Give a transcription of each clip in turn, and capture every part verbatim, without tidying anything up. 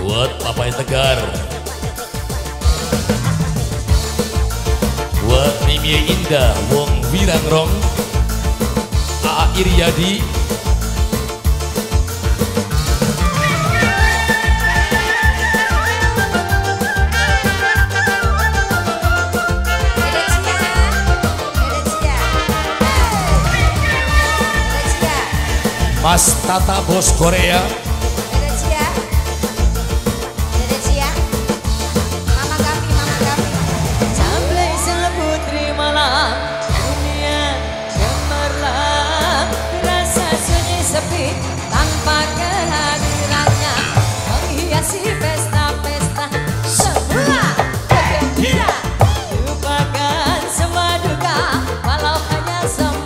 buat Papa yang tegar, buat Mimie Indah wong Wirangrong, Aa Iryadi, Mas Tata Bos Korea, Dedesia, Dedesia, Mama Gapi, Mama Gapi. Sampai sang putri malam, dunia gemerlap, terasa sunyi sepi tanpa kehadirannya, menghiasi pesta-pesta semua kegembira, lupakan semua duka walau hanya semua.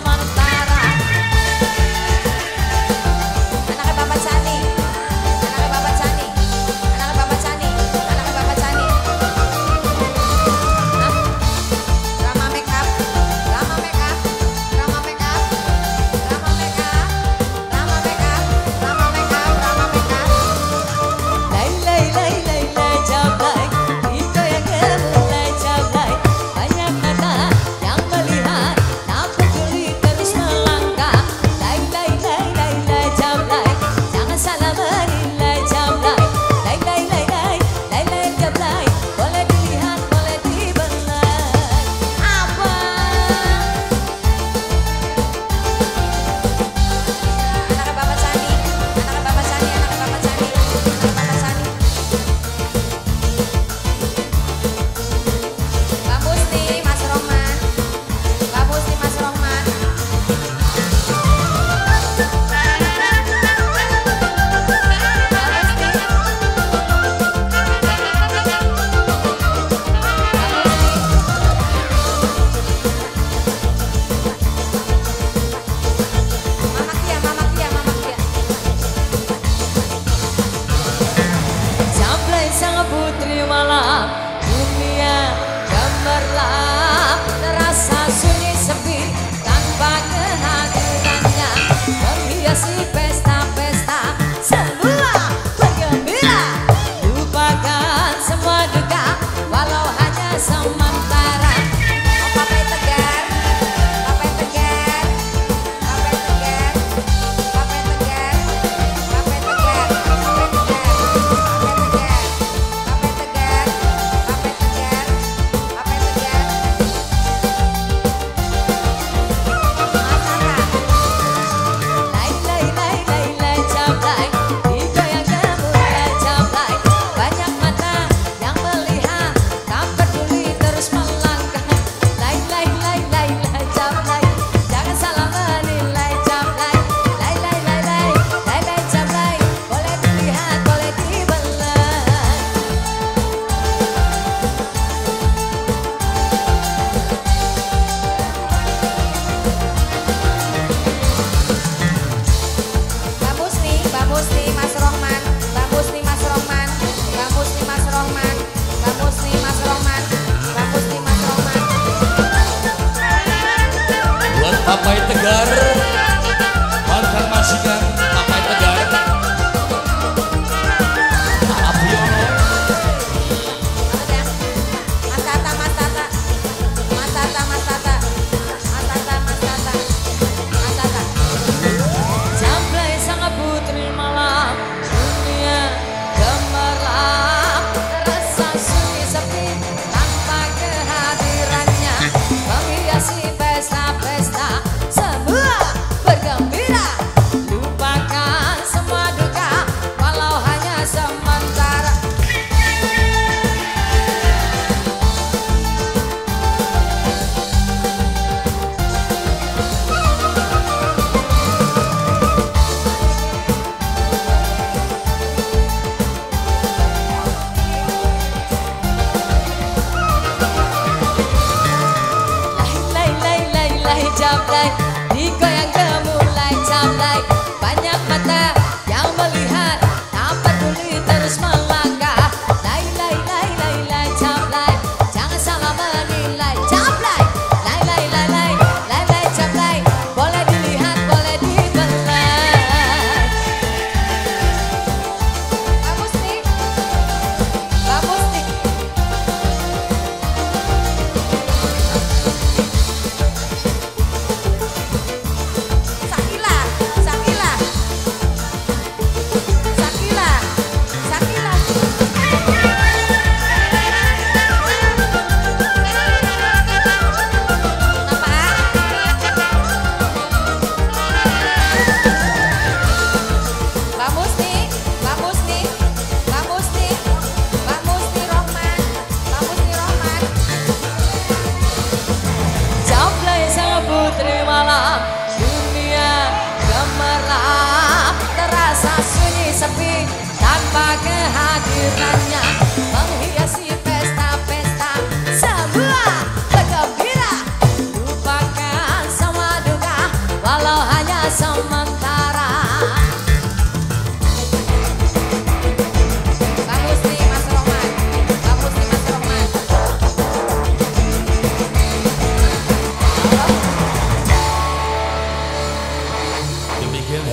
Rama Makeup, Rama Makeup, Rama Makeup. terimalah dunia gemerlap, terasa sunyi sepi tanpa kehadirannya, menghiasi pesta-pesta sebuah kegembira. Lupakan semua duka walau hanya sementara.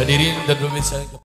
Hadirin dan pemirsa.